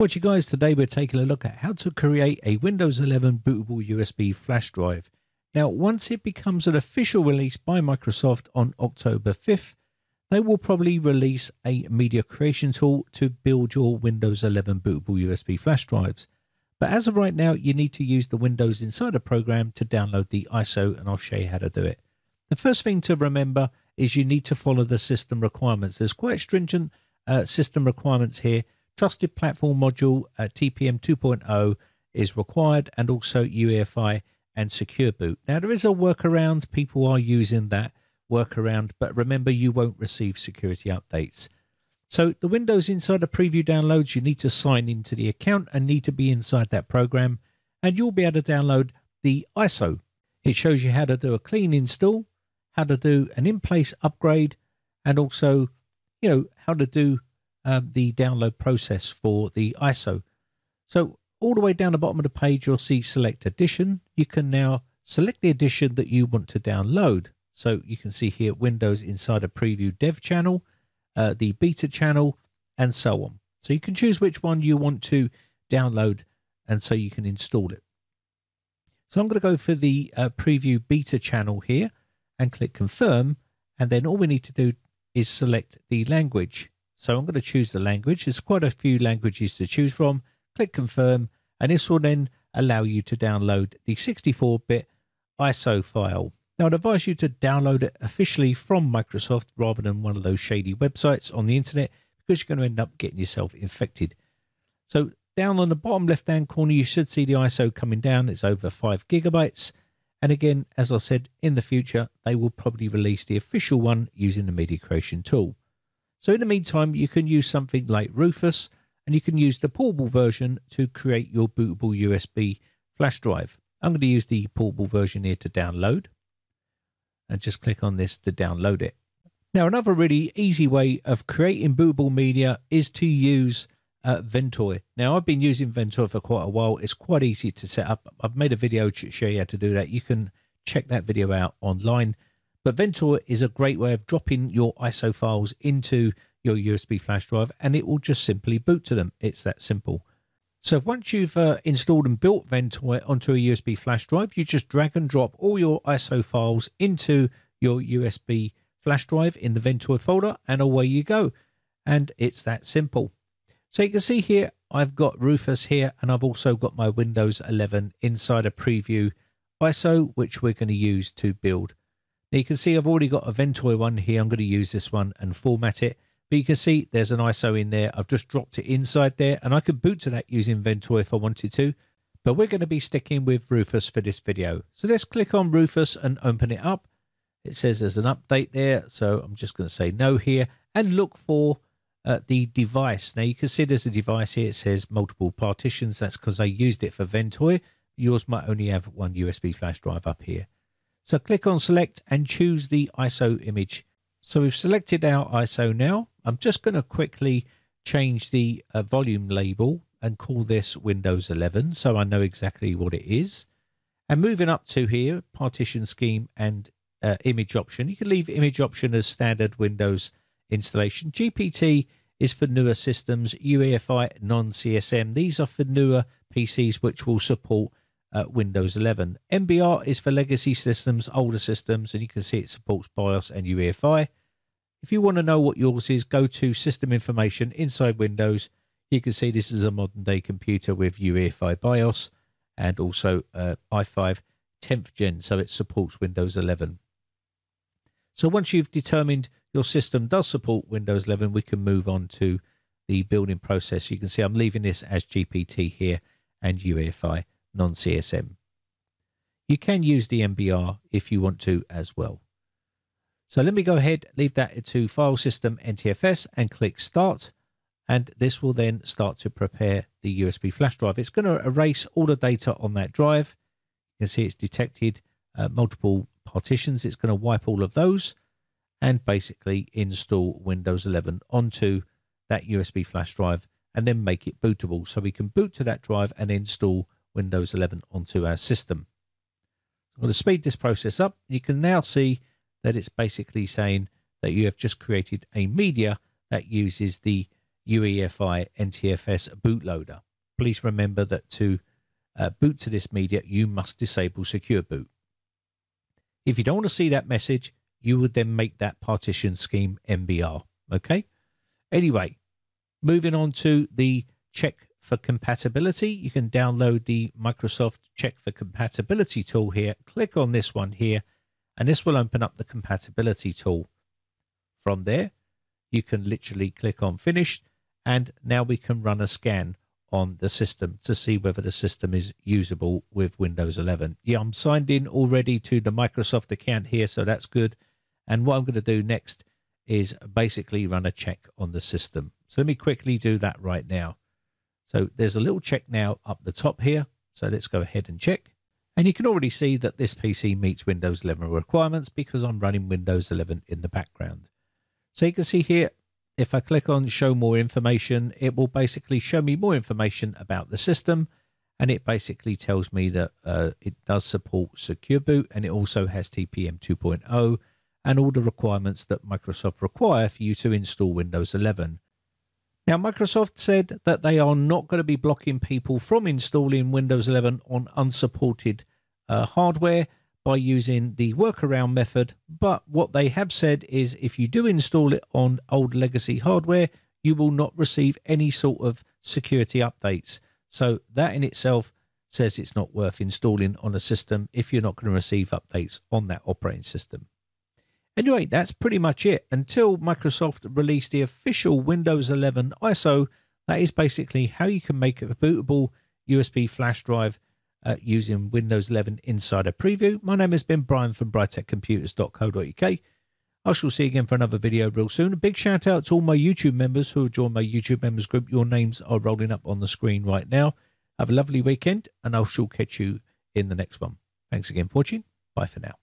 What you guys, today we're taking a look at how to create a Windows 11 bootable USB flash drive. Now, once it becomes an official release by Microsoft on October 5th, they will probably release a media creation tool to build your Windows 11 bootable USB flash drives. But as of right now, you need to use the Windows Insider program to download the ISO, and I'll show you how to do it. The first thing to remember is you need to follow the system requirements. There's quite stringent system requirements here. Trusted Platform Module, TPM 2.0 is required, and also UEFI and Secure Boot. Now, there is a workaround. People are using that workaround, but remember, you won't receive security updates. So the Windows Insider Preview downloads, you need to sign into the account and need to be inside that program, and you'll be able to download the ISO. It shows you how to do a clean install, how to do an in-place upgrade, and also, you know, how to do the download process for the ISO. So all the way down the bottom of the page, you'll see select edition. You can now select the edition that you want to download. So you can see here Windows Insider Preview Dev Channel, the Beta Channel, and so on. So you can choose which one you want to download, and so you can install it. So I'm going to go for the Preview Beta Channel here and click Confirm. And then all we need to do is select the language. So I'm going to choose the language. There's quite a few languages to choose from. Click Confirm, and this will then allow you to download the 64-bit ISO file. Now, I'd advise you to download it officially from Microsoft rather than one of those shady websites on the internet, because you're going to end up getting yourself infected. So down on the bottom left-hand corner, you should see the ISO coming down. It's over 5 GB. And again, as I said, in the future, they will probably release the official one using the media creation tool. So in the meantime, you can use something like Rufus, and you can use the portable version to create your bootable USB flash drive. I'm going to use the portable version here to download, and just click on this to download it. Now, another really easy way of creating bootable media is to use Ventoy. Now, I've been using Ventoy for quite a while. It's quite easy to set up. I've made a video to show you how to do that. You can check that video out online. But Ventoy is a great way of dropping your ISO files into your USB flash drive, and it will just simply boot to them. It's that simple. So once you've installed and built Ventoy onto a USB flash drive, you just drag and drop all your ISO files into your USB flash drive in the Ventoy folder, and away you go. And it's that simple. So you can see here, I've got Rufus here, and I've also got my Windows 11 Insider Preview ISO, which we're going to use to build. Now you can see I've already got a Ventoy one here. I'm going to use this one and format it. But you can see there's an ISO in there. I've just dropped it inside there, and I could boot to that using Ventoy if I wanted to. But we're going to be sticking with Rufus for this video. So let's click on Rufus and open it up. It says there's an update there, so I'm just going to say no here and look for the device. Now you can see there's a device here. It says multiple partitions. That's because I used it for Ventoy. Yours might only have one USB flash drive up here. So click on select and choose the ISO image. So we've selected our ISO now. I'm just going to quickly change the volume label and call this Windows 11 so I know exactly what it is. And moving up to here, partition scheme and image option. You can leave image option as standard Windows installation. GPT is for newer systems, UEFI non-CSM. These are for newer PCs which will support Windows 11. MBR is for legacy systems, older systems, and you can see it supports BIOS and UEFI. If you want to know what yours is, go to System Information inside Windows. You can see this is a modern-day computer with UEFI BIOS and also i5 10th Gen, so it supports Windows 11. So once you've determined your system does support Windows 11, we can move on to the building process. You can see I'm leaving this as GPT here and UEFI non-CSM. You can use the MBR if you want to as well. So let me go ahead, leave that into file system NTFS and click start. And this will then start to prepare the USB flash drive. It's going to erase all the data on that drive. You can see it's detected multiple partitions. It's going to wipe all of those and basically install Windows 11 onto that USB flash drive and then make it bootable. So we can boot to that drive and install Windows 11 onto our system. I'm going to speed this process up. You can now see that it's basically saying that you have just created a media that uses the UEFI NTFS bootloader. Please remember that to boot to this media, you must disable secure boot. If you don't want to see that message, you would then make that partition scheme MBR. Okay. Anyway, moving on to the check for compatibility. You can download the Microsoft check for compatibility tool here. Click on this one here, and this will open up the compatibility tool. From there, you can literally click on finish, and now we can run a scan on the system to see whether the system is usable with Windows 11. Yeah, I'm signed in already to the Microsoft account here, so that's good. And what I'm going to do next is basically run a check on the system. So let me quickly do that right now. So there's a little check now up the top here. So let's go ahead and check. And you can already see that this PC meets Windows 11 requirements because I'm running Windows 11 in the background. So you can see here, if I click on show more information, it will basically show me more information about the system. And it basically tells me that it does support Secure Boot, and it also has TPM 2.0 and all the requirements that Microsoft require for you to install Windows 11. Now, Microsoft said that they are not going to be blocking people from installing Windows 11 on unsupported hardware by using the workaround method. But what they have said is if you do install it on old legacy hardware, you will not receive any sort of security updates. So that in itself says it's not worth installing on a system if you're not going to receive updates on that operating system. Anyway, that's pretty much it until Microsoft released the official Windows 11 ISO. That is basically how you can make a bootable USB flash drive using Windows 11 Insider Preview. My name has been Brian from BritecComputers.co.uk. I shall see you again for another video real soon. A big shout out to all my YouTube members who have joined my YouTube members group. Your names are rolling up on the screen right now. Have a lovely weekend, and I shall catch you in the next one. Thanks again for watching. Bye for now.